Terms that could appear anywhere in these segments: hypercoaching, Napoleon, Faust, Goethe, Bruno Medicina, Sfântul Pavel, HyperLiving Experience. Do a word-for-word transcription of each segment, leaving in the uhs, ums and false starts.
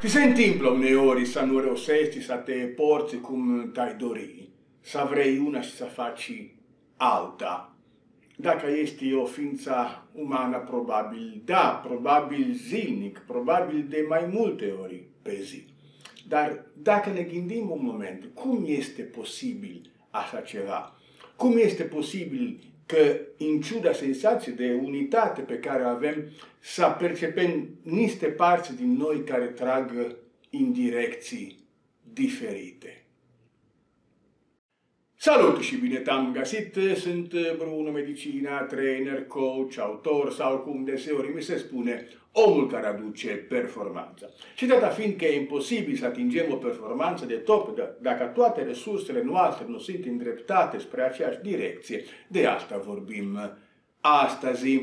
Ci se întâmplă uneori să nu reușești să te porți cum te-ai dori, să vrei una și să faci alta. Dacă ești o ființă umană, probabil da, probabil zilnic, probabil de mai multe ori pe zi. Dar dacă ne gândim un moment, cum este posibil așa ceva? Cum este posibil că, în ciuda senzației de unitate pe care o avem, să percepem niște părți din noi care trag în direcții diferite? Salut și bine te-am găsit! Sunt Bruno Medicina, trainer, coach, autor sau, cum deseori mi se spune, omul care aduce performanța. Și data fiindcă e imposibil să atingem o performanță de top dacă toate resursele noastre nu sunt îndreptate spre aceeași direcție, de asta vorbim astăzi.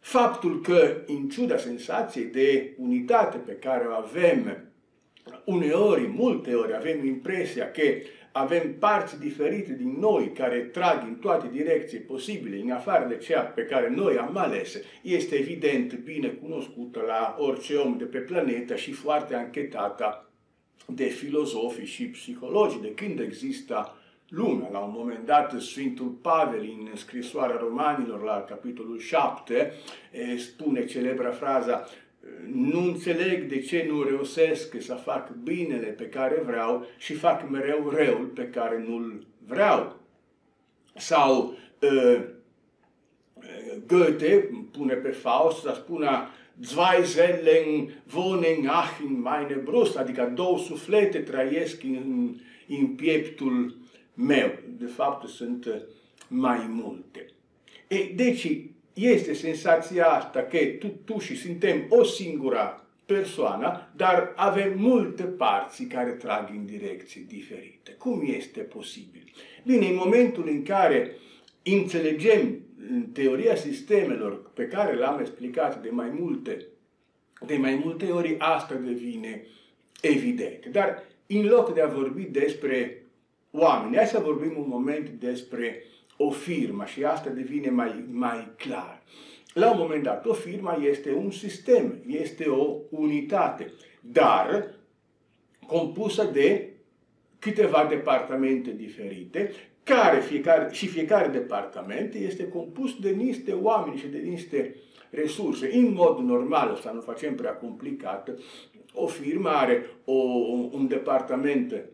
Faptul că, în ciuda senzației de unitate pe care o avem, uneori, multe ori, avem impresia că avem parti differite di noi care trag in tutte direcții posibili in afară de cea pe care noi am ales, este evident bine cunoscută la orice om de pe planetă și foarte anchetată de filosofi și psihologi de când există lumea. La un moment dat, Sfântul Pavel, în scrisoarea Romanilor, la capitolul șapte, spune celebra fraza: nu înțeleg de ce nu reușesc să fac binele pe care vreau și fac mereu răul pe care nu-l vreau. Sau uh, Goethe pune pe Faust să spună zwei Seelen wohnen ach in meine Brust, adică două suflete trăiesc în, în pieptul meu. De fapt, sunt mai multe. E, deci, este sensația asta că tu, tu și suntem o singură persoană, dar avem multe părți care trag în direcții diferite. Cum este posibil? Bine, în momentul în care înțelegem teoria sistemelor pe care l-am explicat de mai multe, de mai multe ori, asta devine evident. Dar în loc de a vorbi despre oameni, hai să vorbim un moment despre o firmă, și asta devine mai, mai clar. La un moment dat, o firmă este un sistem, este o unitate, dar compusă de câteva departamente diferite, care fiecare, și fiecare departament este compus de niște oameni și de niște resurse. În mod normal, să nu facem prea complicat, o firmă are o, un departament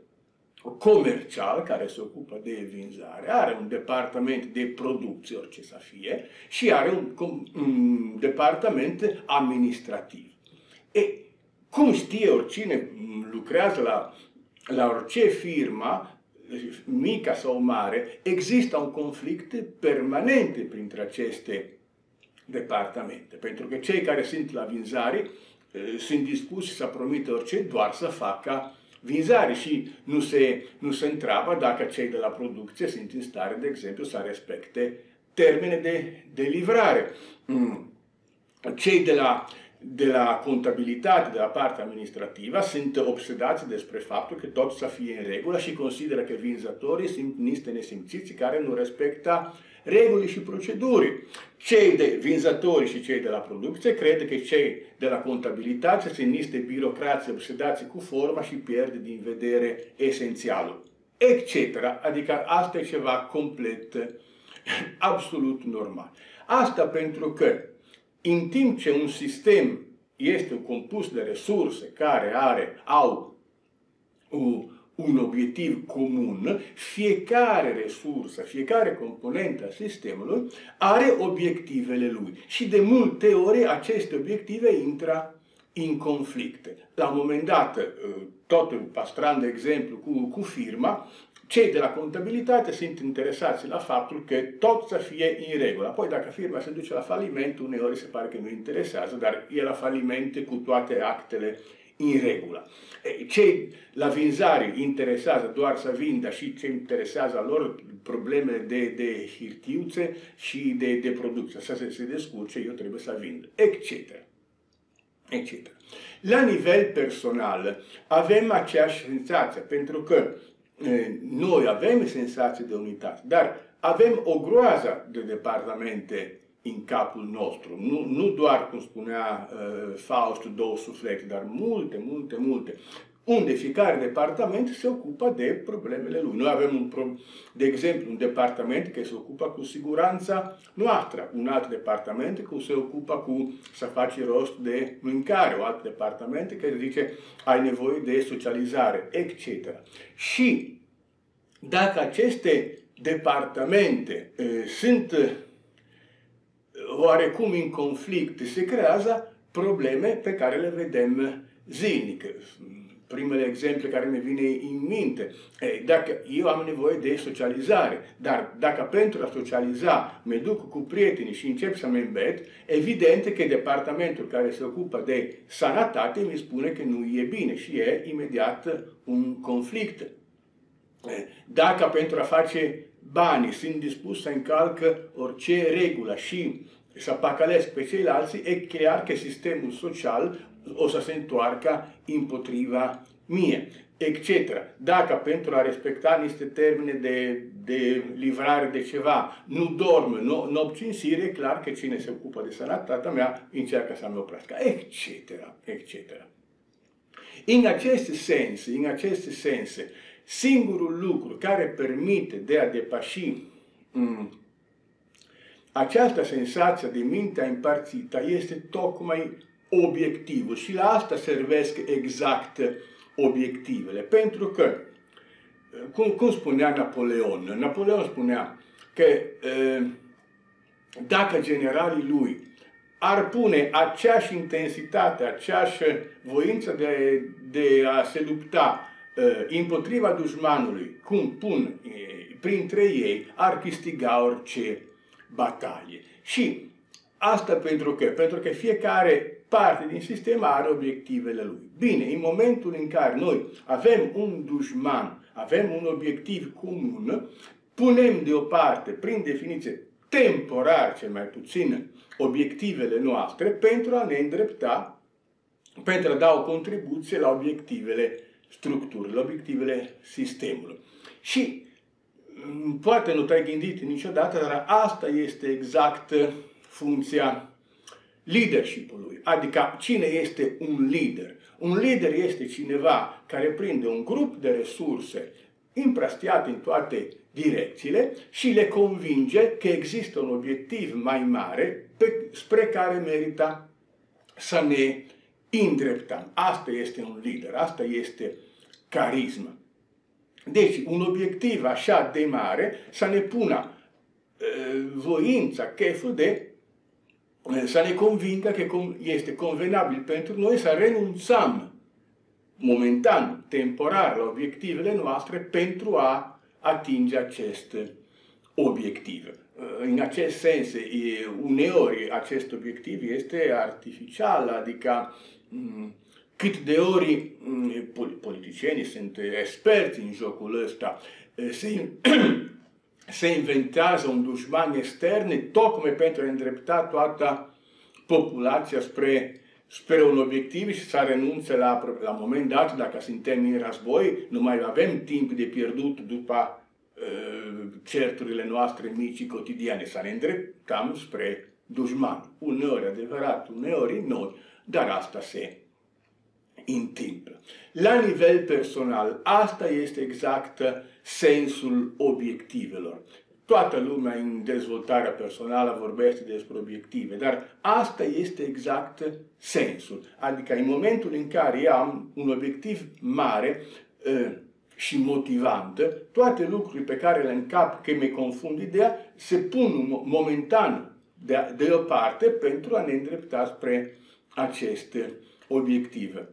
comercial care se ocupă de vânzare, are un departament de producție, orice să fie, și are un, un departament administrativ. E cum știe oricine lucrează la, la orice firmă, mică sau mare, există un conflict permanent printre aceste departamente, pentru că cei care sunt la vânzare sunt dispuși să promită orice, doar să facă vânzare și nu se, nu se întreabă dacă cei de la producție sunt în stare, de exemplu, să respecte termene de, de livrare. Cei de la, de la contabilitate, de la partea administrativă, sunt obsedați despre faptul că tot să fie în regulă și consideră că vânzătorii sunt niște nesimțiți care nu respectă regole și proceduri. Cei de vânzători și cei de la producție cred că cei de la contabilitate sunt niște birocrați obsedați cu forma și pierd din vedere esențialul, et cetera. Adică asta e ceva complet, absolut normal. Asta pentru că, în timp ce un sistem este compus de resurse care are, au un un obiectiv comun, fiecare resursă, fiecare componentă a sistemului are obiectivele lui și de multe ori aceste obiective intră în conflicte. La un moment dat, tot păstrând de exemplu cu, cu firma, cei de la contabilitate sunt interesați la faptul că tot să fie în regulă. Poi dacă firma se duce la faliment, uneori se pare că nu interesează, dar e la faliment cu toate actele în regulă. Cei la vânzare interesează doar să vindă și ce interesează lor problemele de, de hirtiuțe și de, de producție. Să se, se descurce, eu trebuie să vind, et cetera et cetera. La nivel personal avem aceeași senzație, pentru că noi avem sensații de unitate, dar avem o groază de departamente în capul nostru. Nu, nu doar, cum spunea uh, Faust, două suflete, dar multe, multe, multe. Unde fiecare departament se ocupă de problemele lui. Noi avem, un pro de exemplu, un departament care se ocupă cu siguranța noastră, un alt departament care se ocupă cu să faci rost de mâncare, un alt departament care zice ai nevoie de socializare, et cetera. Și dacă aceste departamente eh, sunt oarecum în conflict, se creează probleme pe care le vedem zilnic. Primele exemple care mi vine în minte, dacă eu am nevoie de socializare, dar dacă pentru a socializa mă duc cu prietenii și încep să mă îmbet, evident că departamentul care se ocupă de sănătate mi spune că nu e bine și e imediat un conflict. Dacă pentru a face bani sunt dispus să încalcă orice regulă și să păcălesc pe ceilalți, e clar că sistemul social o să se întoarcă împotriva mie, et cetera. Dacă pentru a respecta niște termene de, de livrare de ceva nu dorm, nu, nu obțin, e clar că cine se ocupă de sănătatea mea încearcă să mă oprească, et cetera, et cetera. În aceste sense, în aceste sense, singurul lucru care permite de a depăși această sensație de mintea împărțită este tocmai obiectivul și la asta servesc exact obiectivele. Pentru că, cum, cum spunea Napoleon, Napoleon spunea că eh, dacă generalii lui ar pune aceeași intensitate, aceeași voință de, de a se lupta eh, împotriva dușmanului, cum pun eh, printre ei, ar câștiga orice batalie. Și asta pentru că, pentru că fiecare parte din sistem are obiectivele lui. Bine, în momentul în care noi avem un dușman, avem un obiectiv comun, punem deoparte, prin definiție, temporar cel mai puțin, obiectivele noastre pentru a ne îndrepta, pentru a da o contribuție la obiectivele structurii, la obiectivele sistemului. Și poate nu te-ai gândit niciodată, dar asta este exact funcția leadership-ului, adică cine este un lider. Un lider este cineva care prinde un grup de resurse împrăstiate în toate direcțiile și le convinge că există un obiectiv mai mare pe, spre care merită să ne îndreptăm. Asta este un lider, asta este carisma. Deci, un obiectiv așa de mare să ne pună eh, voința, cheful de să ne convingă că este convenabil pentru noi să renunțăm momentan, temporar, la obiectivele noastre pentru a atinge acest obiectiv. În acest sens, uneori acest obiectiv este artificial, adică cât de ori politicienii sunt experți în jocul ăsta, se se inventează un dușman extern tocmai pentru a îndrepta toată populația spre, spre un obiectiv și să renunțe la, la moment dat, dacă suntem în război, nu mai avem timp de pierdut după uh, certurile noastre mici cotidiane, să ne îndreptăm spre dușman. Uneori adevărat, uneori noi, dar asta se întâmplă. La nivel personal, asta este exact sensul obiectivelor. Toată lumea în dezvoltarea personală vorbește despre obiective, dar asta este exact sensul. Adică în momentul în care eu am un obiectiv mare uh, și motivant, toate lucrurile pe care le încap, că mi confund ideea, se pun momentan de, de o parte pentru a ne îndrepta spre aceste obiective.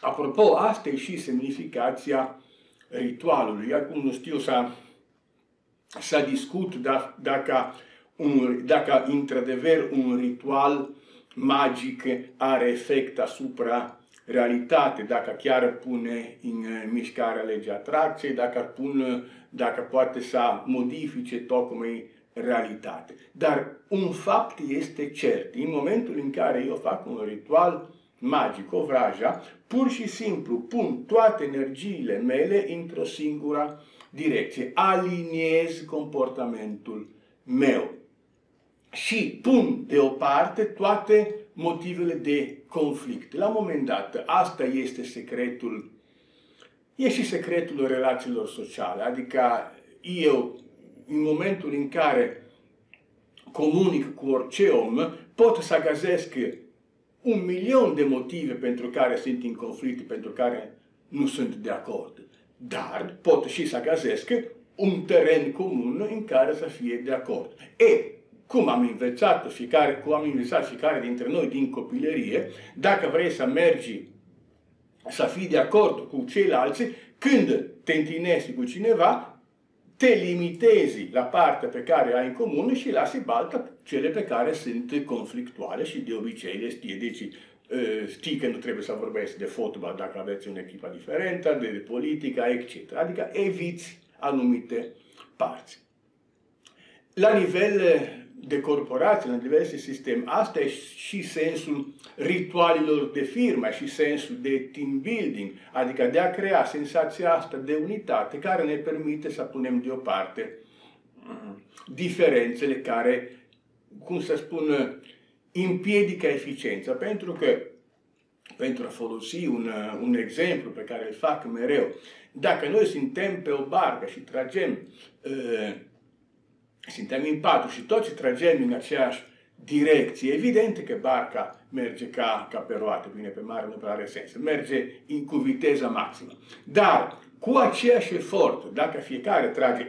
Apropo, asta e și semnificația ritualului. Acum nu știu să, să discut dacă, un, dacă într-adevăr un ritual magic are efect asupra realitate, dacă chiar pune în mișcare legea atracției, dacă, pun, dacă poate să modifice tocmai realitate. Dar un fapt este cert. În momentul în care eu fac un ritual magico-vraja, pur și simplu pun toate energiile mele într-o singură direcție. Aliniez comportamentul meu și pun deoparte toate motivele de conflict. La un moment dat, asta este secretul, e și secretul relațiilor sociale. Adică eu, în momentul în care comunic cu orice om, pot să găsesc un milion de motive pentru care sunt în conflict, pentru care nu sunt de acord. Dar pot și să găsesc un teren comun în care să fie de acord. E, cum am învățat fiecare, cum am învățat fiecare dintre noi din copilărie, dacă vrei să mergi, să fii de acord cu ceilalți, când te întâlnești cu cineva, te limitezi la partea pe care ai în comun și lasi baltă cele pe care sunt conflictuale și de obicei le știe. Deci știi că nu trebuie să vorbești de fotbal dacă aveți o echipă diferită, de politică, et cetera. Adică eviți anumite părți. La nivel de corporație, la diverse sisteme, asta e și sensul ritualilor de firmă și sensul de team building, adică de a crea sensația asta de unitate care ne permite să punem deoparte diferențele care, cum să spun, împiedică eficiența. Pentru că, pentru a folosi un, un exemplu pe care îl fac mereu, dacă noi suntem pe o barcă și tragem uh, suntem in patru și toți tragem în aceeași direcție, evident că barca merge ca, ca pe roate, bine, pe mare nu prea are sens, merge in, cu viteza maximă. Dar cu aceeași efort, dacă fiecare trage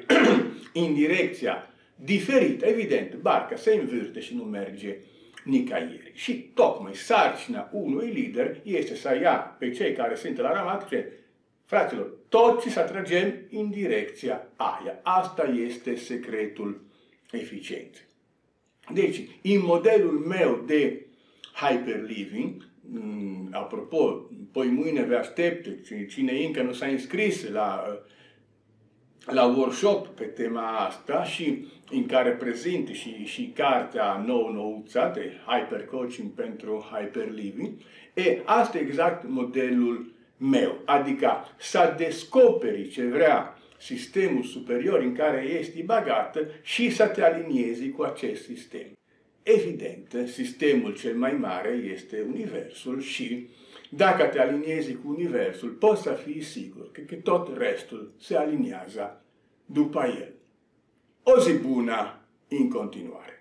în direcția diferită, evident, barca se învârte și nu merge nicăieri. Și tocmai sarcina unui lider este să ia pe cei care sunt la ramat, ce, fraților, toți să tragem în direcția aia. Asta este secretul eficient. Deci, în modelul meu de hyperliving, apropo, poi mâine vă aștept, cine încă nu s-a înscris la, la workshop pe tema asta și în care prezint și, și cartea nouă nouță de hypercoaching pentru hyperliving, e asta exact modelul meu, adică să descoperi ce vrea sistemul superior în care ești băgat și să te aliniezi cu acest sistem. Evident, sistemul cel mai mare este Universul și dacă te aliniezi cu Universul, poți să fii sigur că, că tot restul se aliniază după el. O zi bună în continuare!